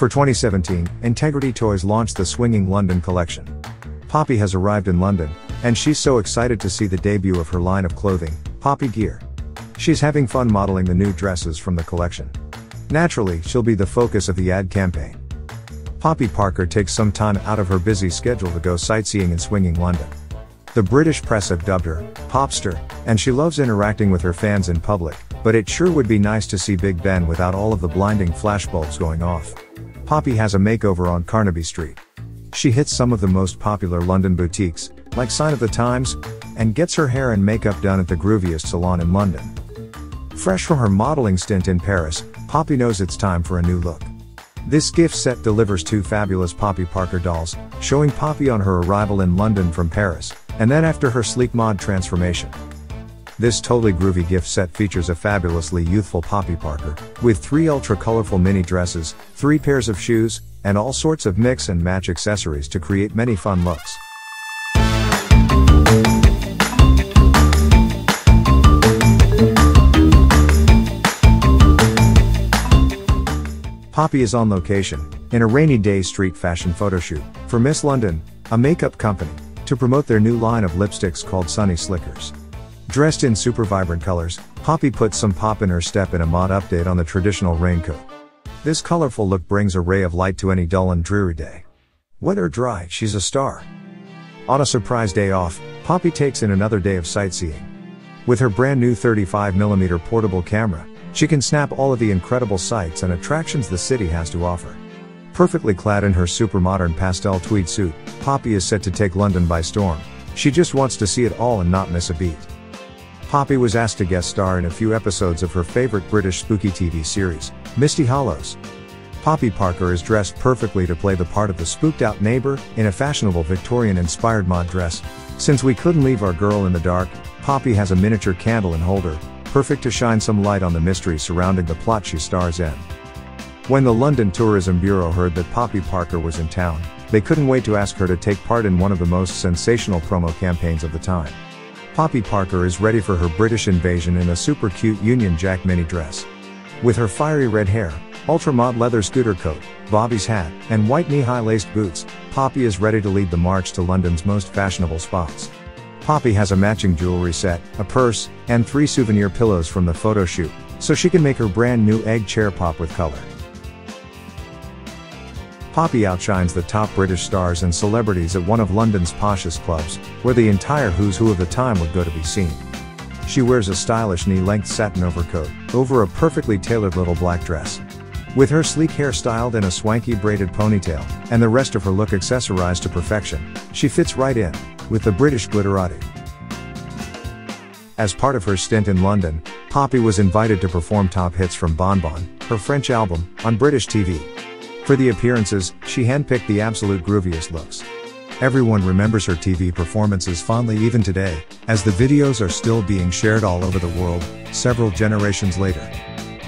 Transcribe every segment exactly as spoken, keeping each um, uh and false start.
For twenty seventeen, Integrity Toys launched the Swinging London collection. Poppy has arrived in London, and she's so excited to see the debut of her line of clothing, Poppy Gear. She's having fun modeling the new dresses from the collection. Naturally, she'll be the focus of the ad campaign. Poppy Parker takes some time out of her busy schedule to go sightseeing in Swinging London. The British press have dubbed her Popster, and she loves interacting with her fans in public, but it sure would be nice to see Big Ben without all of the blinding flashbulbs going off. Poppy has a makeover on Carnaby Street. She hits some of the most popular London boutiques, like Sign of the Times, and gets her hair and makeup done at the grooviest salon in London. Fresh from her modeling stint in Paris, Poppy knows it's time for a new look. This gift set delivers two fabulous Poppy Parker dolls, showing Poppy on her arrival in London from Paris, and then after her sleek mod transformation. This totally groovy gift set features a fabulously youthful Poppy Parker, with three ultra-colorful mini dresses, three pairs of shoes, and all sorts of mix and match accessories to create many fun looks. Poppy is on location, in a rainy day street fashion photoshoot, for Miss London, a makeup company, to promote their new line of lipsticks called Sunny Slickers. Dressed in super vibrant colors, Poppy puts some pop in her step in a mod update on the traditional raincoat. This colorful look brings a ray of light to any dull and dreary day. Wet or dry, she's a star. On a surprise day off, Poppy takes in another day of sightseeing. With her brand new thirty-five millimeter portable camera, she can snap all of the incredible sights and attractions the city has to offer. Perfectly clad in her super modern pastel tweed suit, Poppy is set to take London by storm. She just wants to see it all and not miss a beat. Poppy was asked to guest star in a few episodes of her favorite British spooky T V series, Misty Hollows. Poppy Parker is dressed perfectly to play the part of the spooked-out neighbor, in a fashionable Victorian-inspired mod dress. Since we couldn't leave our girl in the dark, Poppy has a miniature candle and holder, perfect to shine some light on the mystery surrounding the plot she stars in. When the London Tourism Bureau heard that Poppy Parker was in town, they couldn't wait to ask her to take part in one of the most sensational promo campaigns of the time. Poppy Parker is ready for her British invasion in a super cute Union Jack mini dress. With her fiery red hair, ultramod leather scooter coat, Bobby's hat, and white knee-high laced boots, Poppy is ready to lead the march to London's most fashionable spots. Poppy has a matching jewelry set, a purse, and three souvenir pillows from the photo shoot, so she can make her brand new egg chair pop with color. Poppy outshines the top British stars and celebrities at one of London's poshest clubs, where the entire who's who of the time would go to be seen. She wears a stylish knee-length satin overcoat, over a perfectly tailored little black dress. With her sleek hair styled in a swanky braided ponytail, and the rest of her look accessorized to perfection, she fits right in with the British glitterati. As part of her stint in London, Poppy was invited to perform top hits from Bonbon, her French album, on British T V. For the appearances, she handpicked the absolute grooviest looks. Everyone remembers her T V performances fondly even today, as the videos are still being shared all over the world, several generations later.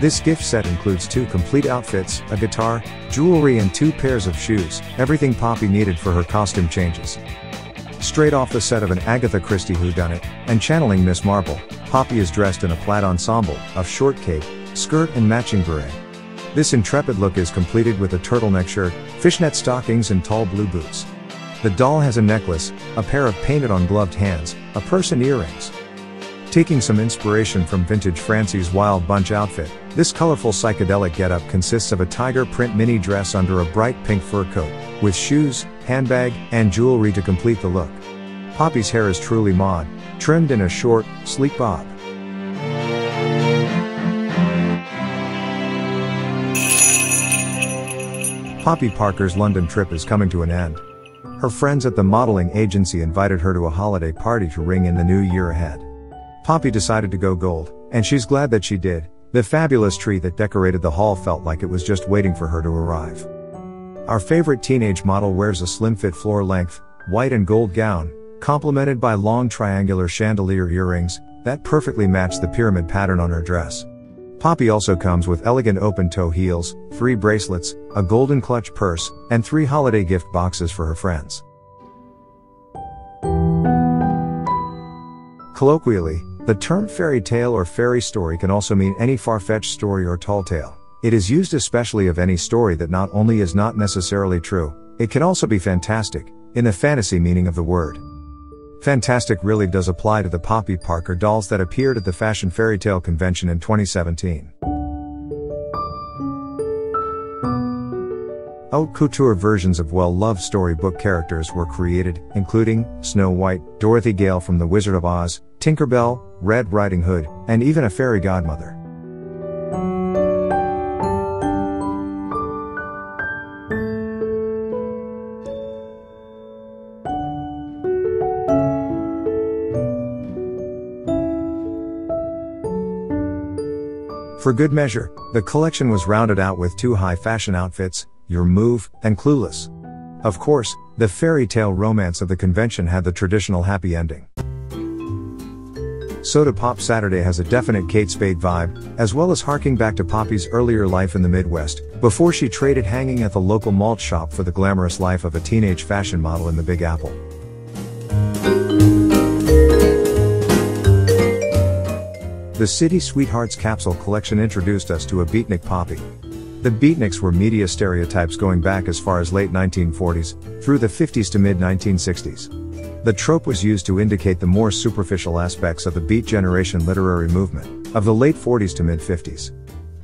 This gift set includes two complete outfits, a guitar, jewelry and two pairs of shoes, everything Poppy needed for her costume changes. Straight off the set of an Agatha Christie whodunit, and channeling Miss Marple, Poppy is dressed in a plaid ensemble, of short cape, skirt and matching beret. This intrepid look is completed with a turtleneck shirt, fishnet stockings and tall blue boots. The doll has a necklace, a pair of painted-on gloved hands, a purse and earrings. Taking some inspiration from vintage Francie's Wild Bunch outfit, this colorful psychedelic getup consists of a tiger print mini dress under a bright pink fur coat, with shoes, handbag, and jewelry to complete the look. Poppy's hair is truly mod, trimmed in a short, sleek bob. Poppy Parker's London trip is coming to an end. Her friends at the modeling agency invited her to a holiday party to ring in the new year ahead. Poppy decided to go gold, and she's glad that she did. The fabulous tree that decorated the hall felt like it was just waiting for her to arrive. Our favorite teenage model wears a slim-fit floor-length, white and gold gown, complemented by long triangular chandelier earrings that perfectly match the pyramid pattern on her dress. Poppy also comes with elegant open-toe heels, three bracelets, a golden clutch purse, and three holiday gift boxes for her friends. Colloquially, the term fairy tale or fairy story can also mean any far-fetched story or tall tale. It is used especially of any story that not only is not necessarily true, it can also be fantastic, in the fantasy meaning of the word. Fantastic really does apply to the Poppy Parker dolls that appeared at the Fashion Fairytale Convention in twenty seventeen. Haute couture versions of well-loved storybook characters were created, including Snow White, Dorothy Gale from The Wizard of Oz, Tinkerbell, Red Riding Hood, and even a fairy godmother. For good measure, the collection was rounded out with two high fashion outfits, Your Move, and Clueless. Of course, the fairy tale romance of the convention had the traditional happy ending. Soda Pop Saturday has a definite Kate Spade vibe, as well as harking back to Poppy's earlier life in the Midwest, before she traded hanging at the local malt shop for the glamorous life of a teenage fashion model in the Big Apple. The City Sweethearts capsule collection introduced us to a beatnik Poppy. The beatniks were media stereotypes going back as far as late nineteen forties, through the fifties to mid nineteen sixties. The trope was used to indicate the more superficial aspects of the Beat Generation literary movement, of the late forties to mid fifties.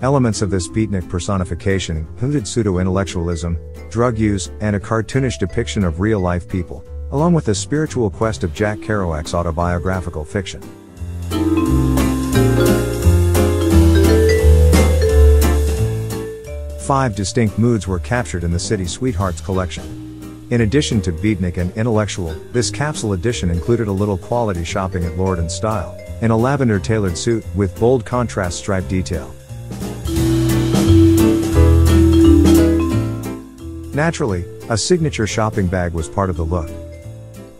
Elements of this beatnik personification included pseudo-intellectualism, drug use, and a cartoonish depiction of real-life people, along with the spiritual quest of Jack Kerouac's autobiographical fiction. Five distinct moods were captured in the City Sweethearts collection. In addition to beatnik and intellectual, this capsule edition included a little quality shopping at Lord and Style, in a lavender tailored suit, with bold contrast stripe detail. Naturally, a signature shopping bag was part of the look.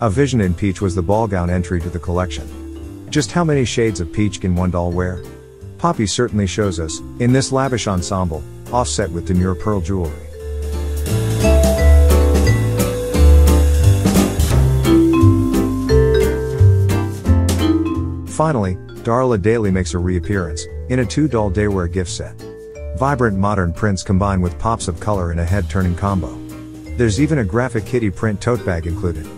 A Vision in Peach was the ball gown entry to the collection. Just how many shades of peach can one doll wear? Poppy certainly shows us, in this lavish ensemble, offset with demure pearl jewelry. Finally, Darla Daily makes a reappearance, in a two-doll daywear gift set. Vibrant modern prints combine with pops of color in a head-turning combo. There's even a graphic kitty print tote bag included.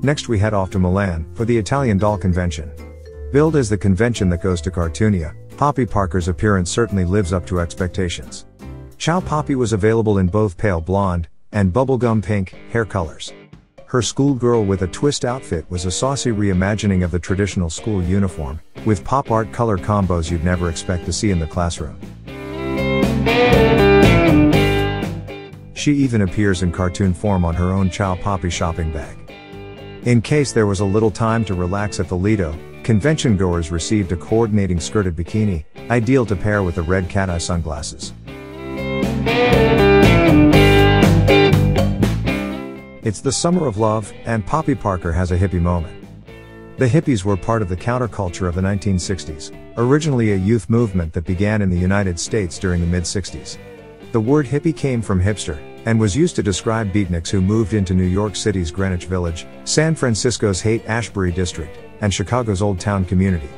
Next we head off to Milan, for the Italian Doll Convention. Billed as the convention that goes to Cartoonia, Poppy Parker's appearance certainly lives up to expectations. Ciao Poppy was available in both pale blonde, and bubblegum pink, hair colors. Her schoolgirl with a twist outfit was a saucy reimagining of the traditional school uniform, with pop art color combos you'd never expect to see in the classroom. She even appears in cartoon form on her own Ciao Poppy shopping bag. In case there was a little time to relax at the Lido, convention-goers received a coordinating skirted bikini, ideal to pair with the red cat-eye sunglasses. It's the summer of love, and Poppy Parker has a hippie moment. The hippies were part of the counterculture of the nineteen sixties, originally a youth movement that began in the United States during the mid sixties. The word hippie came from hipster, and was used to describe beatniks who moved into New York City's Greenwich Village, San Francisco's Haight-Ashbury District, and Chicago's Old Town community.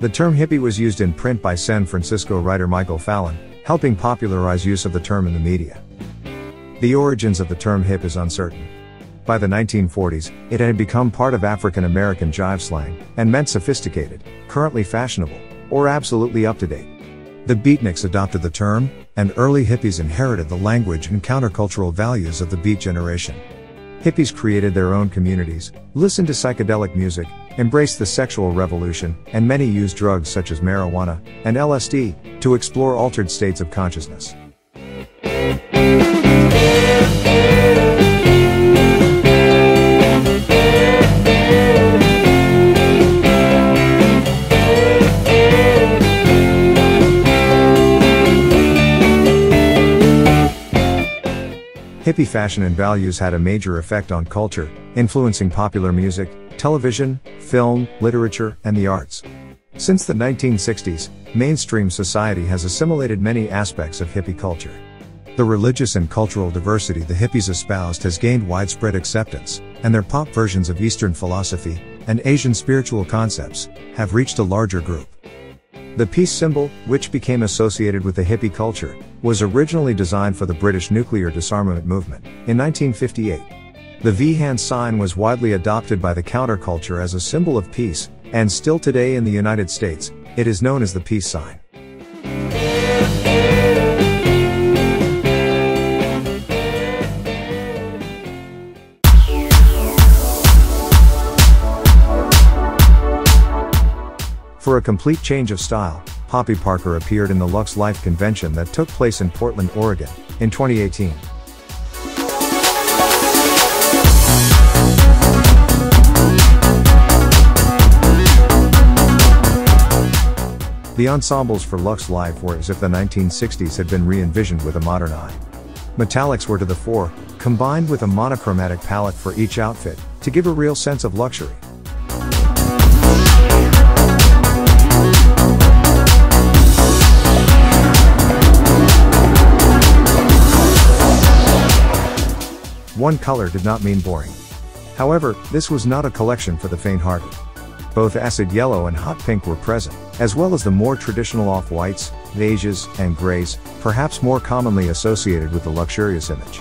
The term hippie was used in print by San Francisco writer Michael Fallon, helping popularize use of the term in the media. The origins of the term hip is uncertain. By the nineteen forties, it had become part of African-American jive slang, and meant sophisticated, currently fashionable, or absolutely up-to-date. The beatniks adopted the term, and early hippies inherited the language and countercultural values of the Beat Generation. Hippies created their own communities, listened to psychedelic music, embraced the sexual revolution, and many used drugs such as marijuana and L S D to explore altered states of consciousness. Hippie fashion and values had a major effect on culture, influencing popular music, television, film, literature, and the arts. Since the nineteen sixties, mainstream society has assimilated many aspects of hippie culture. The religious and cultural diversity the hippies espoused has gained widespread acceptance, and their pop versions of Eastern philosophy and Asian spiritual concepts have reached a larger group. The peace symbol, which became associated with the hippie culture, was originally designed for the British nuclear disarmament movement in nineteen fifty-eight. The V-hand sign was widely adopted by the counterculture as a symbol of peace, and still today in the United States, it is known as the peace sign. For a complete change of style, Poppy Parker appeared in the Luxe Life convention that took place in Portland, Oregon, in twenty eighteen. The ensembles for Luxe Life were as if the nineteen sixties had been re-envisioned with a modern eye. Metallics were to the fore, combined with a monochromatic palette for each outfit, to give a real sense of luxury. One color did not mean boring. However, this was not a collection for the faint-hearted. Both acid yellow and hot pink were present, as well as the more traditional off-whites, beiges, and grays, perhaps more commonly associated with the luxurious image.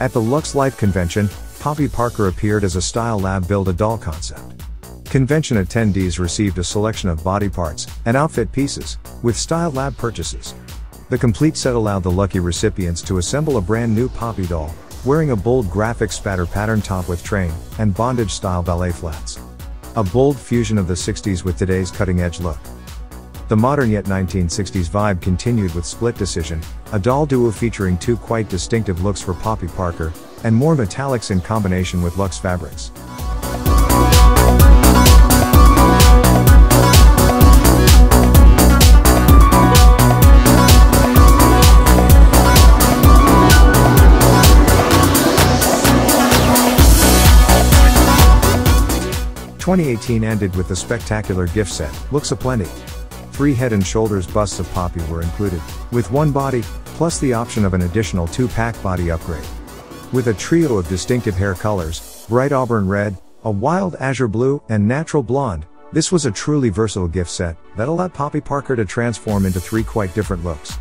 At the Luxe Life convention, Poppy Parker appeared as a Style Lab build-a-doll concept. Convention attendees received a selection of body parts and outfit pieces, with Style Lab purchases. The complete set allowed the lucky recipients to assemble a brand new Poppy doll, wearing a bold graphic spatter pattern top with train and bondage-style ballet flats. A bold fusion of the sixties with today's cutting-edge look. The modern yet nineteen sixties vibe continued with Split Decision, a doll duo featuring two quite distinctive looks for Poppy Parker, and more metallics in combination with luxe fabrics. twenty eighteen ended with the spectacular gift set, Looks Aplenty. Three head and shoulders busts of Poppy were included, with one body, plus the option of an additional two-pack body upgrade. With a trio of distinctive hair colors, bright auburn red, a wild azure blue, and natural blonde, this was a truly versatile gift set that allowed Poppy Parker to transform into three quite different looks.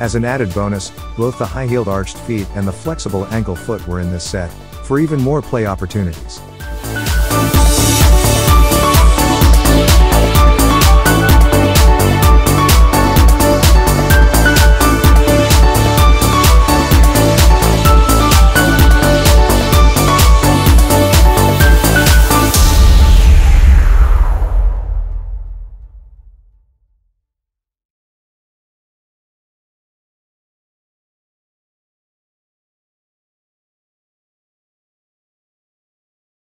As an added bonus, both the high-heeled arched feet and the flexible ankle foot were in this set, for even more play opportunities.